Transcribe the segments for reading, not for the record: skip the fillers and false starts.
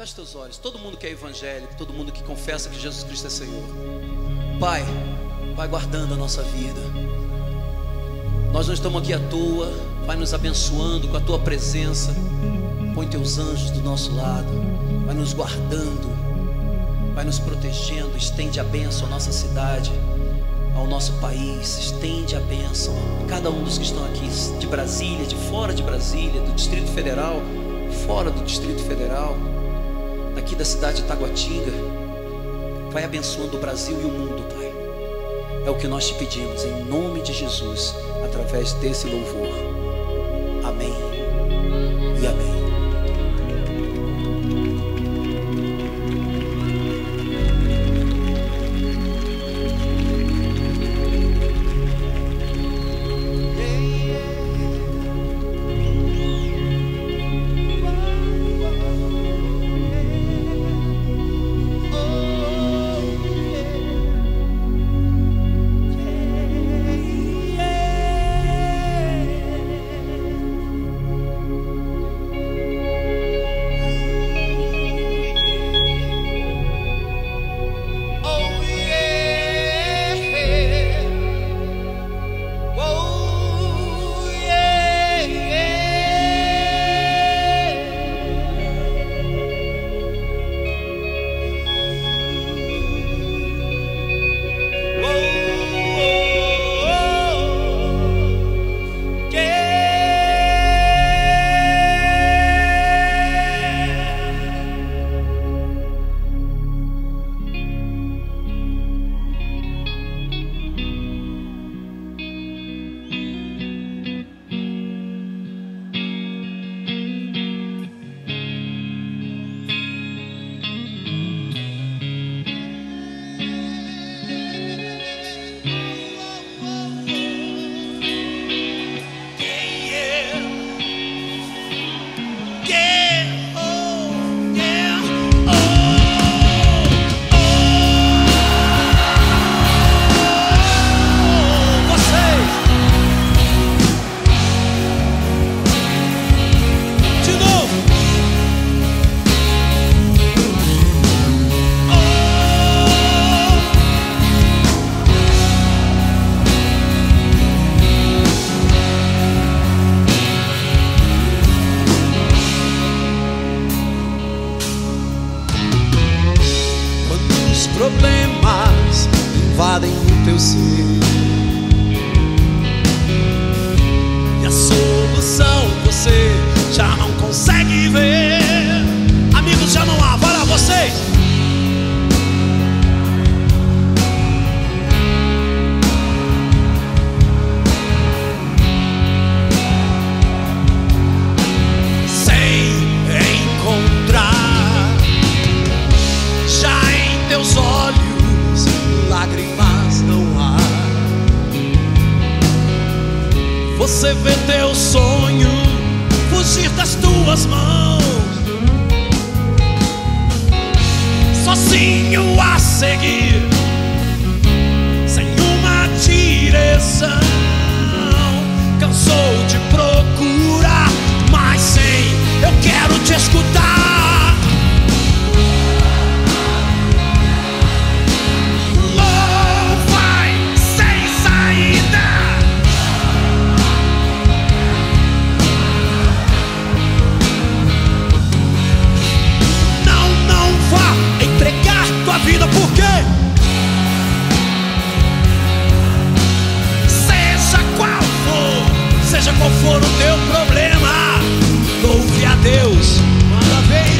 Feche teus olhos. Todo mundo que é evangélico, todo mundo que confessa que Jesus Cristo é Senhor. Pai, vai guardando a nossa vida. Nós não estamos aqui à toa. Vai nos abençoando com a tua presença. Põe teus anjos do nosso lado. Vai nos guardando. Vai nos protegendo. Estende a bênção à nossa cidade, ao nosso país. Estende a bênção a cada um dos que estão aqui, de Brasília, de fora de Brasília, do Distrito Federal, fora do Distrito Federal, daqui da cidade de Taguatinga. Vai abençoando o Brasil e o mundo, Pai. É o que nós te pedimos, em nome de Jesus, através desse louvor. Amém e amém. Problemas invadem o teu ser e a solução você já não consegue ver. Amigos, já não há para vocês. Sem encontrar já teus olhos, lágrimas não há. Você vê teu sonho fugir das tuas mãos, sozinho a seguir, sem uma direção. Cansou de procurar, mas sim, eu quero te escutar. Qual for o teu problema, louve a Deus, manda ver.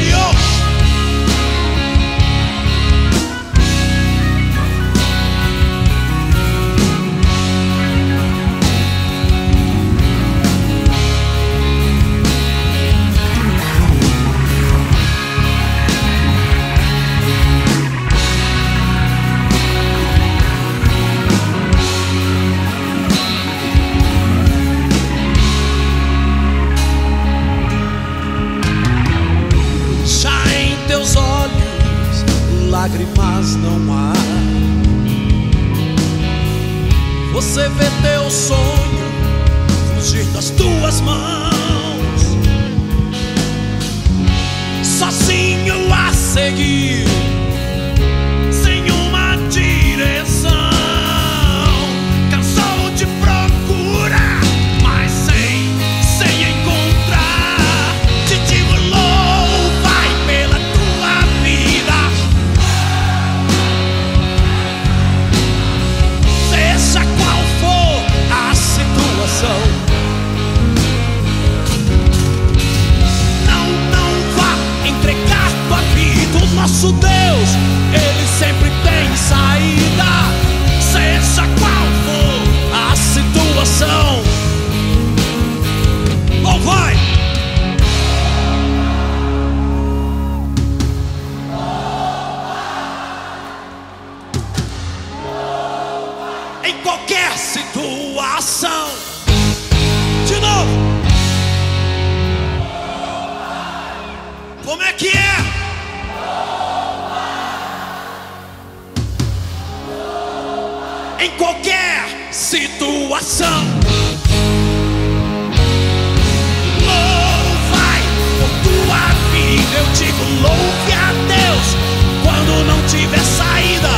Lágrimas não há. Você vê teu sonho fugir das tuas mãos, sozinho. seguir sem uma direção. Cansou de procurar, mas sem encontrar. Te estimulou, vai pela tua vida, seja qual for a situação. Nosso Deus, Ele sempre tem saída, seja qual for a situação. Ou vai! Em qualquer situação. De novo! Como é que é? Em qualquer situação, louvai por tua vida. Eu digo, louve a Deus quando não tiver saída.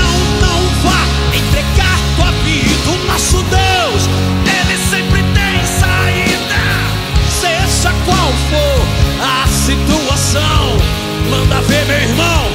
Não vá entregar tua vida. O nosso Deus, Ele sempre tem saída, seja qual for a situação. Manda ver, meu irmão.